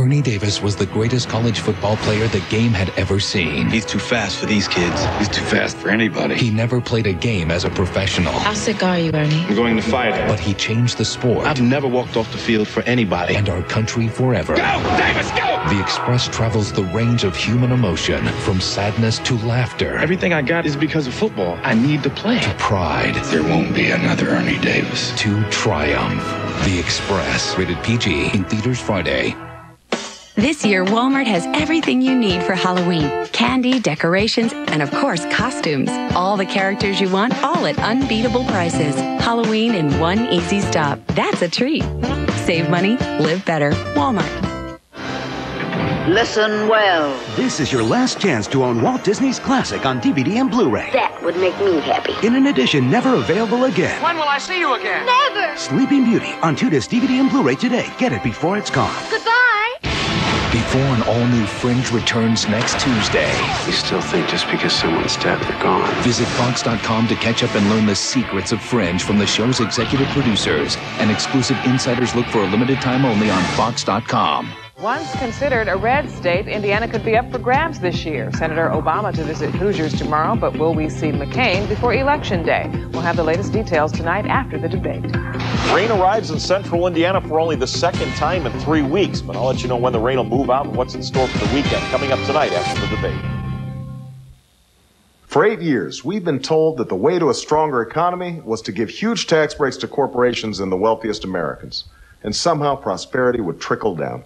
Ernie Davis was the greatest college football player the game had ever seen. He's too fast for these kids. He's too fast for anybody. He never played a game as a professional. How sick are you, Ernie? I'm going to fight. But he changed the sport. I've never walked off the field for anybody. And our country forever. Go, Davis, go! The Express travels the range of human emotion, from sadness to laughter. Everything I got is because of football. I need to play. To pride. There won't be another Ernie Davis. To triumph. The Express. Rated PG. In theaters Friday. This year, Walmart has everything you need for Halloween. Candy, decorations, and of course, costumes. All the characters you want, all at unbeatable prices. Halloween in one easy stop. That's a treat. Save money, live better. Walmart. Listen well. This is your last chance to own Walt Disney's classic on DVD and Blu-ray. That would make me happy. In an edition never available again. When will I see you again? Never! Sleeping Beauty on 2-disc DVD and Blu-ray today. Get it before it's gone. Goodbye! Before an all-new Fringe returns next Tuesday. You still think just because someone's dead, they're gone? Visit Fox.com to catch up and learn the secrets of Fringe from the show's executive producers. An exclusive insider's look for a limited time only on Fox.com. Once considered a red state, Indiana could be up for grabs this year. Senator Obama to visit Hoosiers tomorrow, but will we see McCain before Election Day? We'll have the latest details tonight after the debate. Rain arrives in central Indiana for only the second time in 3 weeks, but I'll let you know when the rain will move out and what's in store for the weekend, coming up tonight after the debate. For 8 years, we've been told that the way to a stronger economy was to give huge tax breaks to corporations and the wealthiest Americans, and somehow prosperity would trickle down.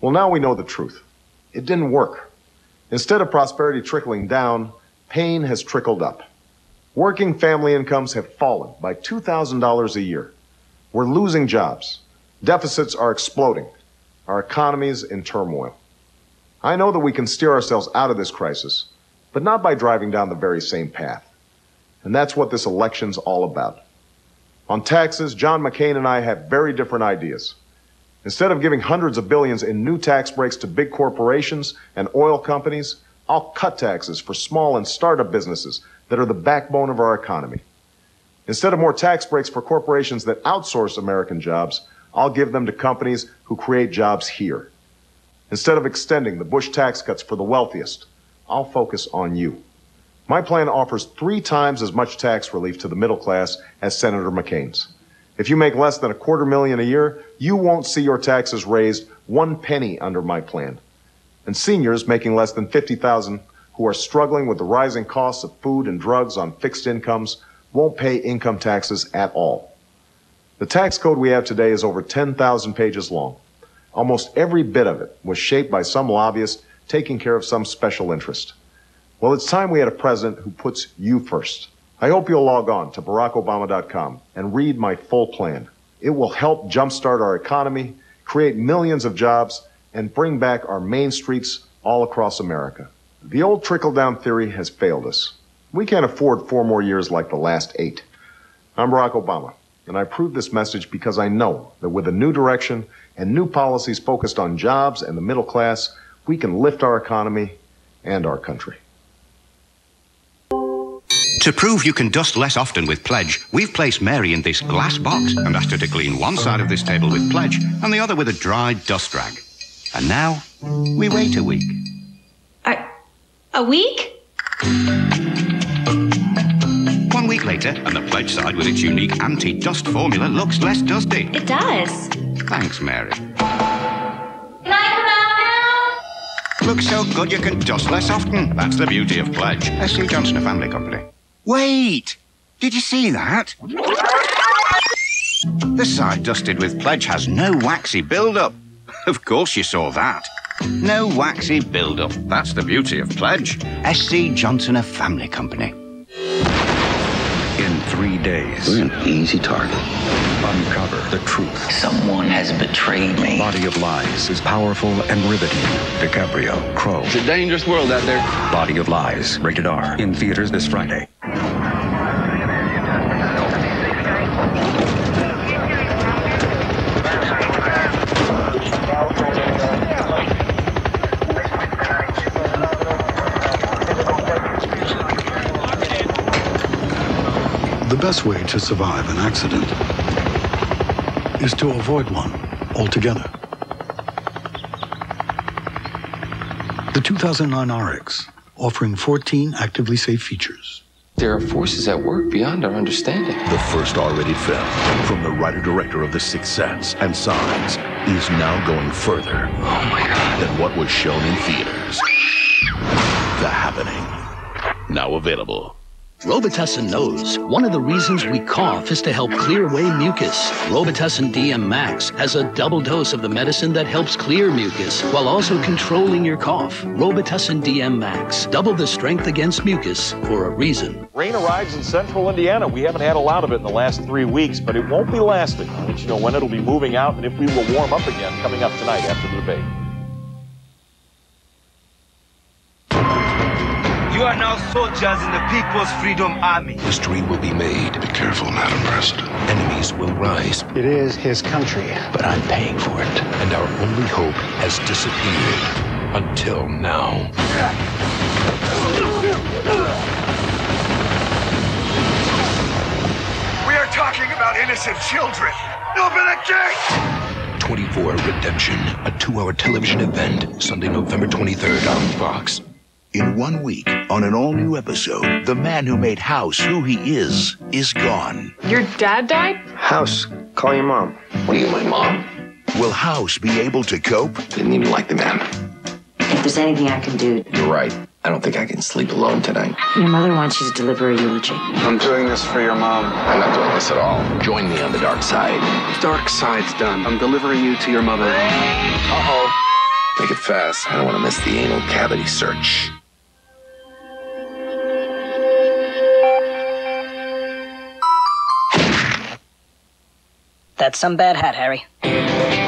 Well, now we know the truth. It didn't work. Instead of prosperity trickling down, pain has trickled up. Working family incomes have fallen by $2,000 a year. We're losing jobs. Deficits are exploding. Our economy's in turmoil. I know that we can steer ourselves out of this crisis, but not by driving down the very same path. And that's what this election's all about. On taxes, John McCain and I have very different ideas. Instead of giving hundreds of billions in new tax breaks to big corporations and oil companies, I'll cut taxes for small and startup businesses that are the backbone of our economy. Instead of more tax breaks for corporations that outsource American jobs, I'll give them to companies who create jobs here. Instead of extending the Bush tax cuts for the wealthiest, I'll focus on you. My plan offers 3 times as much tax relief to the middle class as Senator McCain's. If you make less than $250,000 a year, you won't see your taxes raised 1 penny under my plan. And seniors making less than $50,000 who are struggling with the rising costs of food and drugs on fixed incomes won't pay income taxes at all. The tax code we have today is over 10,000 pages long. Almost every bit of it was shaped by some lobbyist taking care of some special interest. Well, it's time we had a president who puts you first. I hope you'll log on to BarackObama.com and read my full plan. It will help jumpstart our economy, create millions of jobs, and bring back our main streets all across America. The old trickle-down theory has failed us. We can't afford 4 more years like the last 8. I'm Barack Obama, and I approve this message because I know that with a new direction and new policies focused on jobs and the middle class, we can lift our economy and our country. To prove you can dust less often with Pledge, we've placed Mary in this glass box and asked her to clean one side of this table with Pledge and the other with a dry dust rag. And now, we wait a week. A week? 1 week later, and the Pledge side with its unique anti-dust formula looks less dusty. It does. Thanks, Mary. Can I come out now? Looks so good you can dust less often. That's the beauty of Pledge. S.C. Johnson, a family company. Wait! Did you see that? The side dusted with Pledge has no waxy build-up. Of course you saw that. No waxy build-up. That's the beauty of Pledge. S.C. Johnson, a family company. In 3 days... We're an easy target. Uncover the truth. Someone has betrayed me. Body of Lies is powerful and riveting. DiCaprio, Crowe. It's a dangerous world out there. Body of Lies, rated R. In theaters this Friday. The best way to survive an accident is to avoid one altogether. The 2009 RX, offering 14 actively safe features. There are forces at work beyond our understanding. The first R-rated film from the writer-director of The Sixth Sense and Signs is now going further than what was shown in theaters. The Happening, now available. Robitussin knows one of the reasons we cough is to help clear away mucus. Robitussin DM Max has a double dose of the medicine that helps clear mucus while also controlling your cough. Robitussin DM Max. Double the strength against mucus for a reason. Rain arrives in central Indiana. We haven't had a lot of it in the last 3 weeks, but it won't be lasting. I'll let you know when it'll be moving out and if we will warm up again coming up tonight after the debate. You are now soldiers in the People's Freedom Army. History will be made. Be careful, Madam President. Enemies will rise. It is his country, but I'm paying for it. And our only hope has disappeared until now. We are talking about innocent children. Open the gate! 24 Redemption, a 2-hour television event, Sunday, November 23rd on Fox. In 1 week, on an all-new episode, the man who made House who he is gone. Your dad died? House, call your mom. What are you, my mom? Will House be able to cope? Didn't even like the man. If there's anything I can do... You're right. I don't think I can sleep alone tonight. Your mother wants you to deliver a eulogy. I'm doing this for your mom. I'm not doing this at all. Join me on the dark side. Dark side's done. I'm delivering you to your mother. Uh-oh. Make it fast. I don't want to miss the anal cavity search. That's some bad hat, Harry.